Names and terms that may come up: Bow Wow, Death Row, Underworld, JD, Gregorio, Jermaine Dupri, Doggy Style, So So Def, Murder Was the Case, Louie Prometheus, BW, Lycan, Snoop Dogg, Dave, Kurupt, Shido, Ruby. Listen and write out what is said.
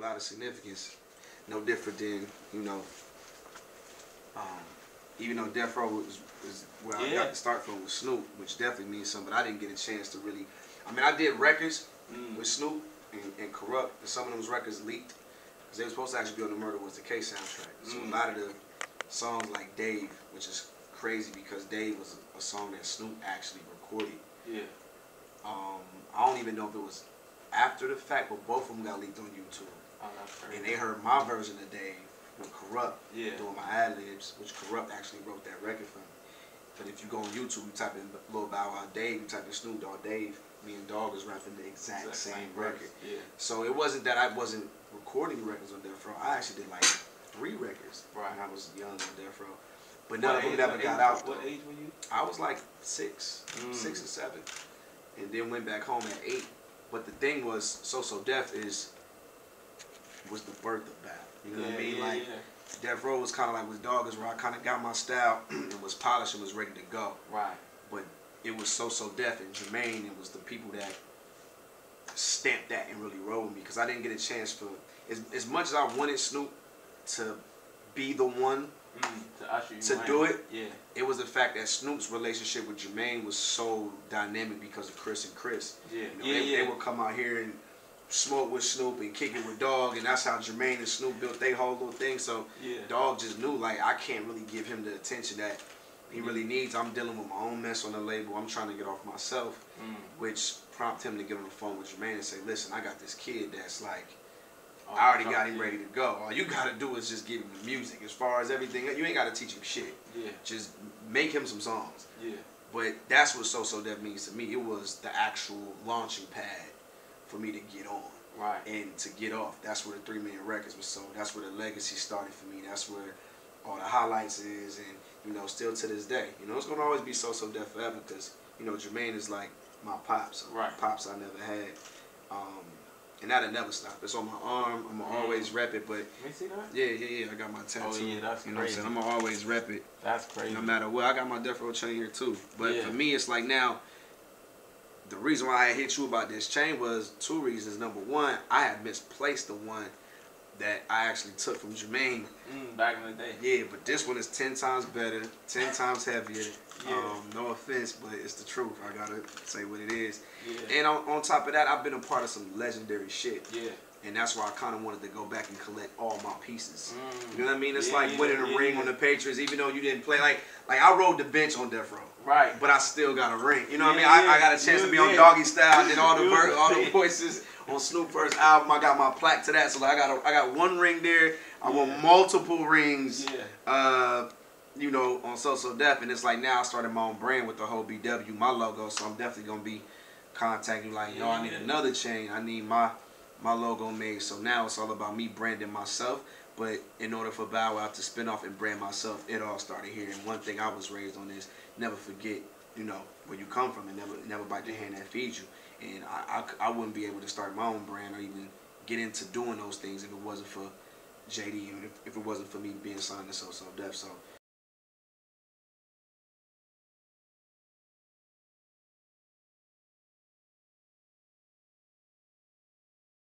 a lot of significance. No different than, you know, even though Death Row was where I got to start from with Snoop, which definitely means something. I didn't get a chance to really, I mean, I did records with Snoop and Corrupt, and some of those records leaked, because they were supposed to actually be on the Murder Was the Case soundtrack. So a lot of the songs like Dave, which is crazy because Dave was a song that Snoop actually recorded. Yeah. I don't even know if it was after the fact, but both of them got leaked on YouTube. Oh, and they heard my version of Dave with Corrupt doing my ad-libs, which Corrupt actually wrote that record for me. But if you go on YouTube, you type in Lil Bow Wow Dave, you type in Snoop Dogg Dave, me and Dogg is rapping the exact same record. Yeah. So it wasn't that I wasn't recording records on Death Row. I actually did like 3 records when I was young on Death Row. But none of them never got out. What age were you? I was like 6 or 7. And then went back home at 8. But the thing was, So So Def was the birth of battle. You know what I mean? Yeah, like Death Row was kind of like with Dogg, is where I kind of got my style and was polished and was ready to go. Right. But it was So So Def and Jermaine. It was the people that stamped that and really rolled with me, because I didn't get a chance to. As much as I wanted Snoop to be the one to do it, it was the fact that Snoop's relationship with Jermaine was so dynamic because of Chris and Chris. Yeah. You know, they would come out here and smoke with Snoop and kick it with Dogg, and that's how Jermaine and Snoop built their whole little thing. So Dogg just knew, like, I can't really give him the attention that he really needs. I'm dealing with my own mess on the label. I'm trying to get off myself, which prompted him to get on the phone with Jermaine and say, listen, I got this kid that's like, I already got him ready to go. All you got to do is just give him the music. As far as everything, you ain't got to teach him shit. Yeah. Just make him some songs. Yeah. But that's what So So Def means to me. It was the actual launching pad for me to get on. Right. And to get off. That's where the 3 Million Records was sold. That's where the legacy started for me. That's where all the highlights is. And, you know, still to this day. You know, it's going to always be So So Def forever, because, you know, Jermaine is like my pops. Right. Pops I never had. And that'll never stop. It's on my arm. I'm gonna always rep it. But you see that? Yeah. I got my tattoo. Oh yeah, that's crazy. You know what I'm saying? I'm gonna always rep it. That's crazy. No matter what, I got my Death Row chain here too. But for me, it's like now. The reason why I hit you about this chain was 2 reasons. Number one, I had misplaced the one that I actually took from Jermaine back in the day. Yeah, but this one is 10 times better, 10 times heavier. Yeah. No offense, but it's the truth. I gotta say what it is. Yeah. And on top of that, I've been a part of some legendary shit. Yeah. And that's why I kind of wanted to go back and collect all my pieces. You know what I mean? It's like winning a ring on the Patriots, even though you didn't play. Like I rode the bench on Death Row. Right. But I still got a ring. You know what I mean? I got a chance to be on Doggy Style. I did all the voices on Snoop first album. I got my plaque to that. So like, I got 1 ring there. I want multiple rings. Yeah. You know, on So So Def, and it's like now I started my own brand with the whole BW, my logo, so I'm definitely gonna be contacting like, yo, I need another chain, I need my logo made. So now it's all about me branding myself, but in order for Bow Wow to spin off and brand myself, it all started here. And one thing I was raised on is never forget, you know, where you come from, and never bite the hand that feeds you. And I wouldn't be able to start my own brand or even get into doing those things if it wasn't for JD, and if it wasn't for me being signed to So So Def. So